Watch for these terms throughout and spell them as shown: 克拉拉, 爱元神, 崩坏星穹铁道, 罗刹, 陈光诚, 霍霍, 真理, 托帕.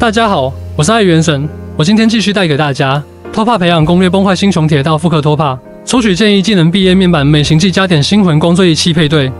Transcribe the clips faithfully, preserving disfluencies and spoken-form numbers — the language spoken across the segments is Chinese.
大家好，我是爱元神，我今天继续带给大家托帕培养攻略崩坏星穹铁道复刻托帕，抽取建议技能 B A 面板美行记加点星魂光追忆器配对。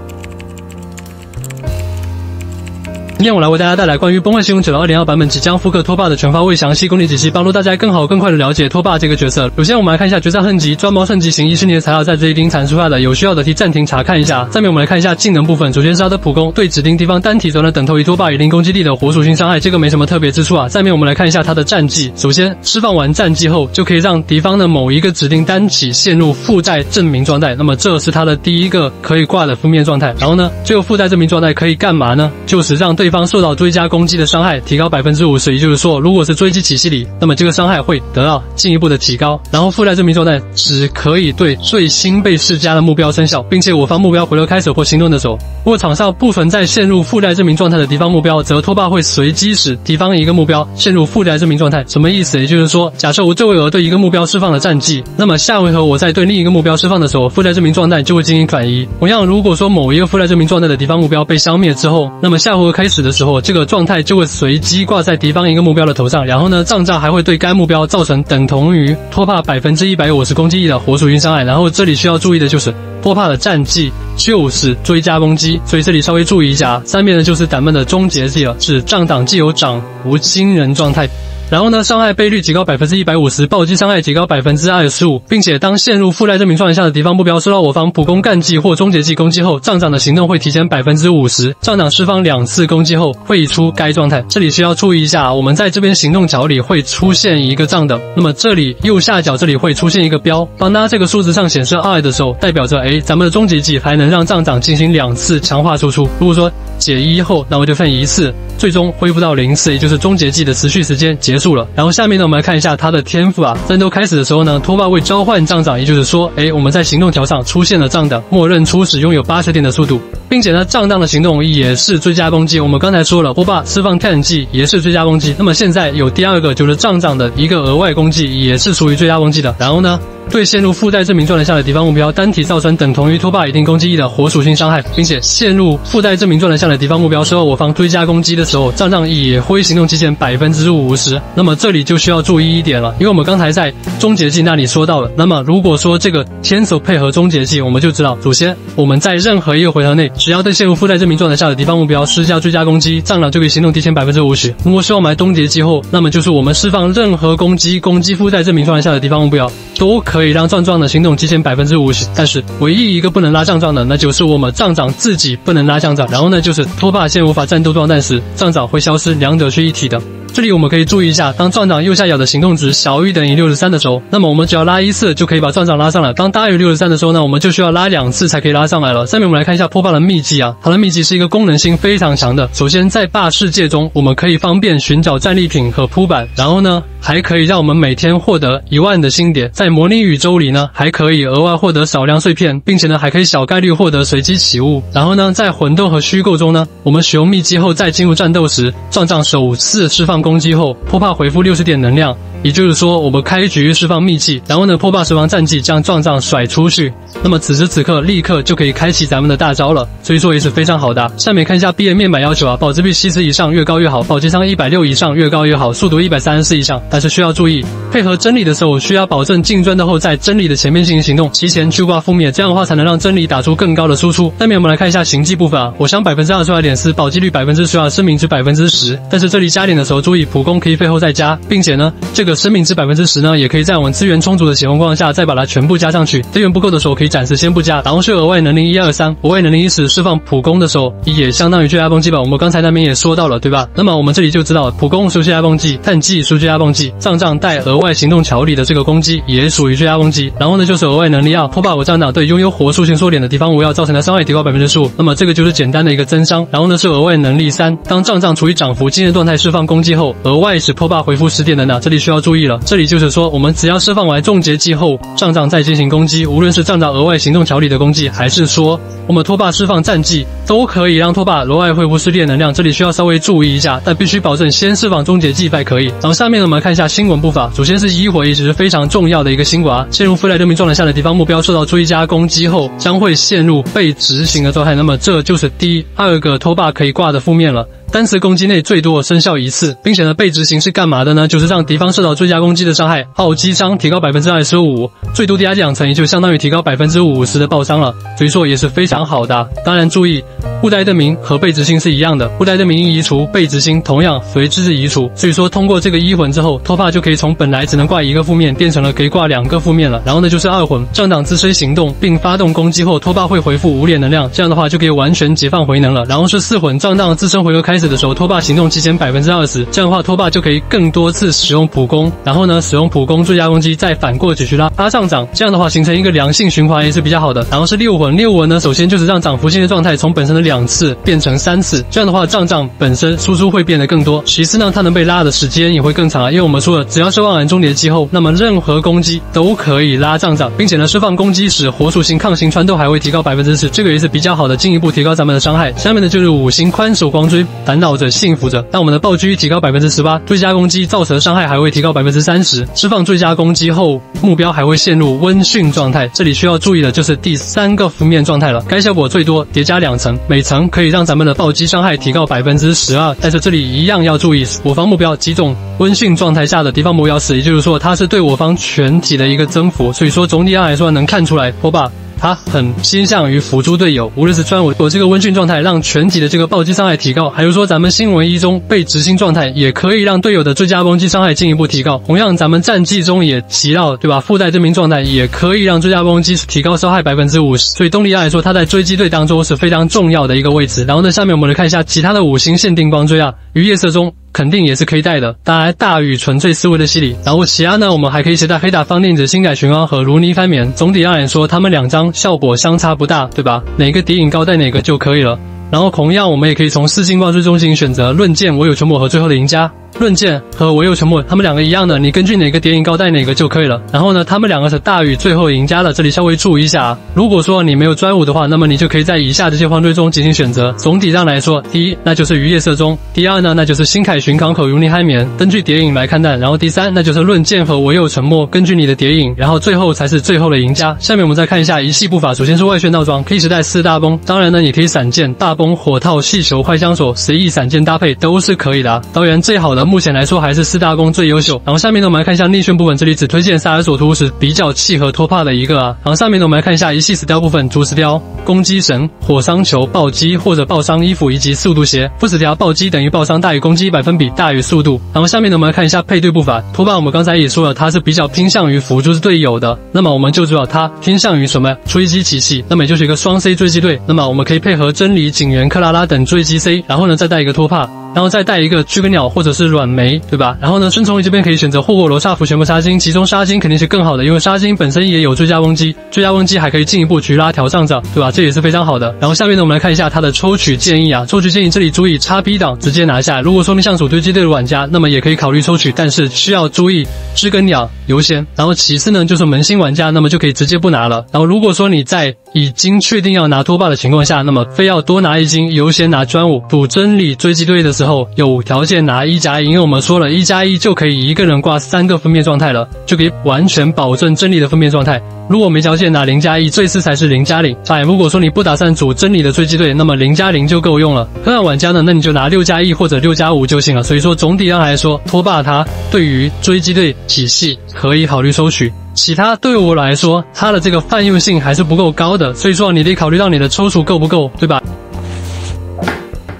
今天我来为大家带来关于崩坏星穹铁道 二点二 版本即将复刻托帕的全方位详细攻略解析，帮助大家更好更快的了解托帕这个角色。首先我们来看一下决赛恨级专猫圣级型一系列材料在这里丁阐述下的，有需要的提暂停查看一下。下面我们来看一下技能部分，首先是他的普攻，对指定地方单体转的等投一托帕以零攻击力的火属性伤害，这个没什么特别之处啊。下面我们来看一下他的战技，首先释放完战技后就可以让敌方的某一个指定单体陷入附带证明状态，那么这是他的第一个可以挂的负面状态。然后呢，这个附带证明状态可以干嘛呢？就是让对方受到追加攻击的伤害提高 百分之五十， 也就是说如果是追击体系里，那么这个伤害会得到进一步的提高。然后附带证明状态只可以对最新被施加的目标生效，并且我方目标回流开手或行动的手。如果场上不存在陷入附带证明状态的敌方目标，则托帕会随机使敌方一个目标陷入附带证明状态。什么意思？也就是说，假设我这回合对一个目标释放了战技，那么下回合我再对另一个目标释放的时候，附带证明状态就会进行转移。同样，如果说某一个附带证明状态的敌方目标被消灭之后，那么下回合开始的时候，这个状态就会随机挂在敌方一个目标的头上，然后呢，杖杖还会对该目标造成等同于托帕 百分之一百五十 攻击力的火属性伤害。然后这里需要注意的就是托帕的战技就是追加攻击，所以这里稍微注意一下。三遍呢就是咱们的终结技了，是杖挡既有掌无惊人状态。然后呢，伤害倍率提高 百分之一百五十， 暴击伤害提高 百分之二十五， 并且当陷入附带证明状态下的敌方目标受到我方普攻干技或终结技攻击后，杖掌的行动会提前 百分之五十， 杖掌释放两次攻击后会移出该状态。这里需要注意一下，我们在这边行动角里会出现一个杖的，那么这里右下角这里会出现一个标，当它这个数字上显示二的时候，代表着诶咱们的终结技还能让杖掌进行两次强化输出。如果说解一后，那我就分一次，最终恢复到零次，也就是终结技的持续时间结束住了。然后下面呢，我们来看一下他的天赋啊。战斗开始的时候呢，托帕会召唤杖掌，也就是说，哎，我们在行动条上出现了杖的，默认初始拥有八十点的速度，并且呢，杖掌的行动也是追加攻击。我们刚才说了，托帕释放战技也是追加攻击，那么现在有第二个就是杖掌的一个额外攻击，也是属于追加攻击的。然后呢，对陷入附带证明状态下的敌方目标单体造成等同于托帕一定攻击力的火属性伤害，并且陷入附带证明状态下的敌方目标受到我方追加攻击的时候，杖杖也会行动期限 百分之五十。 那么这里就需要注意一点了，因为我们刚才在终结技那里说到了，那么如果说这个天手配合终结技，我们就知道，首先我们在任何一个回合内，只要对陷入附带证明状态下的敌方目标施加追加攻击，杖掌就可以行动提前 百分之五十。 如果说我们来终结技后，那么就是我们释放任何攻击攻击附带证明状态下的敌方目标都可以让杖杖的行动提前 百分之五十， 但是唯一一个不能拉杖杖的，那就是我们杖掌自己不能拉杖杖。然后呢，就是托帕现无法战斗状态时，杖掌会消失，两者是一体的。这里我们可以注意一下，当杖掌右下角的行动值小于等于六十三的时候，那么我们只要拉一次就可以把杖掌拉上来。当大于六十三的时候呢，我们就需要拉两次才可以拉上来了。下面我们来看一下托帕的秘技啊，他的秘技是一个功能性非常强的。首先在霸世界中，我们可以方便寻找战利品和铺板，然后呢，还可以让我们每天获得一万的星点。在模拟宇宙里呢，还可以额外获得少量碎片，并且呢，还可以小概率获得随机起物。然后呢，在魂斗和虚构中呢，我们使用秘技后，在进入战斗时，杖杖首次释放攻击后，托帕回复六十点能量，也就是说我们开局释放秘技，然后呢托帕释放战技将杖杖甩出去，那么此时此刻立刻就可以开启咱们的大招了，所以说也是非常好的。下面看一下 B A 面板要求啊，保值率七十以上越高越好，保击伤一百六以上越高越好，速读一百三十四以上，但是需要注意，配合真理的时候需要保证进砖的后在真理的前面进行行动，提前去挂负面，这样的话才能让真理打出更高的输出。下面我们来看一下行迹部分啊，火伤 百分之二十二点四， 保击率 百分之十二， 生命值 百分之十， 但是这里加点的时候注意普攻可以废后再加，并且呢这个生命值 百分之十 呢也可以在我们资源充足的情况下再把它全部加上去，资源不够的时候可以暂时先不加。然后是额外能力一二三， 额外能力一时释放普攻的时候也相当于追加攻击吧，我们刚才那边也说到了对吧。那么我们这里就知道普攻属于追加攻击，探技属于追加攻击，杖杖带额外行动条理的这个攻击也属于追加攻击。然后呢就是额外能力二，托帕我杖掌对拥有火属性缩点的敌方目标造成的伤害提高 百分之十五， 那么这个就是简单的一个增伤。然后呢是额外能力三，当杖杖处于涨幅经验状态释放攻击后，额外使托帕回复十点能量，这里需要注意了。这里就是说，我们只要释放完终结技后，杖杖再进行攻击，无论是杖杖额外行动条理的攻击，还是说我们托帕释放战技，都可以让托帕额外恢复十点能量。这里需要稍微注意一下，但必须保证先释放终结技才可以。然后下面呢，我们看一下星纹步法。首先是一火，一直是非常重要的一个星纹啊。陷入附带证明状态下的敌方目标受到追加攻击后，将会陷入被执行的状态。那么这就是第二个托帕可以挂的负面了。单次攻击内最多生效一次，并且呢被执行是干嘛的呢？就是让敌方受到最佳攻击的伤害，耗击伤提高 百分之二十五， 最多 D R 两层，也就相当于提高 百分之五十 的爆伤了，所以说也是非常好的、啊。当然注意，布袋的名和被执行是一样的，布袋的名一移除，被执行同样随之移除，所以说通过这个一魂之后，拓帕就可以从本来只能挂一个负面变成了可以挂两个负面了。然后呢就是二魂，上档自身行动并发动攻击后，拓帕会回复无脸能量，这样的话就可以完全解放回能了。然后是四魂，上档自身回合 开始的时候，拓帕行动期间 百分之二十， 这样的话拓帕就可以更多次使用普攻，然后呢使用普攻最佳攻击，再反过几局拉拉上涨，这样的话形成一个良性循环也是比较好的。然后是六魂，六魂呢首先就是让涨幅性的状态从本身的两次变成三次，这样的话涨涨本身输出会变得更多，其次呢它能被拉的时间也会更长啊，因为我们说了，只要是万丸终结技后，那么任何攻击都可以拉涨涨，并且呢释放攻击时火属性抗性穿透还会提高 百分之十， 这个也是比较好的，进一步提高咱们的伤害。下面呢就是五星宽手光追， 烦恼着，幸福着。让我们的暴狙提高 百分之十八， 最佳攻击造成的伤害还会提高 百分之三十， 释放最佳攻击后，目标还会陷入温驯状态。这里需要注意的就是第三个负面状态了，该效果最多叠加两层，每层可以让咱们的暴击伤害提高 百分之十二， 但是这里一样要注意，我方目标击中温驯状态下的敌方目标时，也就是说它是对我方全体的一个增幅，所以说总体上来说能看出来，火把 他很倾向于辅助队友，无论是专我我这个温驯状态，让全体的这个暴击伤害提高，还有说咱们新闻一中被执行状态，也可以让队友的最佳攻击伤害进一步提高。同样，咱们战绩中也提到，对吧？附带这名状态也可以让最佳攻击提高伤害 百分之五十， 所以动力来说，他在追击队当中是非常重要的一个位置。然后呢，下面我们来看一下其他的五星限定光追啊，于夜色中 肯定也是可以带的，当然大禹纯粹思维的洗礼。然后其他呢，我们还可以携带黑打方定者星改寻光和如泥翻绵。总体而言说，他们两张效果相差不大，对吧？哪个敌影高带哪个就可以了。然后同样，我们也可以从四星光追中心选择论剑、我有全抹和最后的赢家。 论剑和我有沉默，他们两个一样的，你根据哪个谍影高带哪个就可以了。然后呢，他们两个是大禹最后赢家的，这里稍微注意一下啊。如果说你没有专武的话，那么你就可以在以下这些方队中进行选择。总体上来说，第一，那就是于夜色中；第二呢，那就是星凯寻港口如泥酣眠，根据谍影来看待；然后第三，那就是论剑和我有沉默，根据你的谍影，然后最后才是最后的赢家。下面我们再看一下一系步法，首先是外旋套装，可以携带四大崩，当然呢，也可以散件、大崩、火套、细球、快枪手，随意散件搭配都是可以的啊。当然最好的 目前来说还是四大功最优秀。然后下面呢，我们来看一下内训部分，这里只推荐萨尔索图是比较契合托帕的一个啊。然后下面呢，我们来看一下一系死雕部分，主死雕、攻击绳、火伤球、暴击或者暴伤衣服以及速度鞋，副死雕暴击等于暴伤大于攻击一百分比大于速度。然后下面呢，我们来看一下配对步法，托帕我们刚才也说了，他是比较偏向于辅助队友的，那么我们就知道他偏向于什么呀？追击体系，那么也就是一个双 C 追击队，那么我们可以配合真理、警员、克拉拉等追击 C， 然后呢再带一个托帕， 然后再带一个驱根鸟或者是软梅，对吧？然后呢，孙崇义这边可以选择霍霍罗刹符全部杀金，其中杀金肯定是更好的，因为杀金本身也有追加攻击，追加攻击还可以进一步局拉调上涨，对吧？这也是非常好的。然后下面呢，我们来看一下它的抽取建议啊，抽取建议这里注意叉 P 档直接拿下。如果说你想组堆积队的玩家，那么也可以考虑抽取，但是需要注意知根鸟优先。然后其次呢，就是门心玩家，那么就可以直接不拿了。然后如果说你在已经确定要拿拖把的情况下，那么非要多拿一金，优先拿专武补真理追击队的 之后有条件拿一加一，因为我们说了一加一就可以一个人挂三个分面状态了，就可以完全保证真理的分面状态。如果没条件拿零加一，最次才是零加零。当然，如果说你不打算组真理的追击队，那么零加零就够用了。科幻玩家呢，那你就拿六加一或者六加五就行了。所以说，总体上来说，拖把他对于追击队体系可以考虑收取。 其他对我来说，它的这个泛用性还是不够高的，所以说你得考虑到你的抽出够不够，对吧？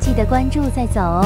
记得关注再走哦。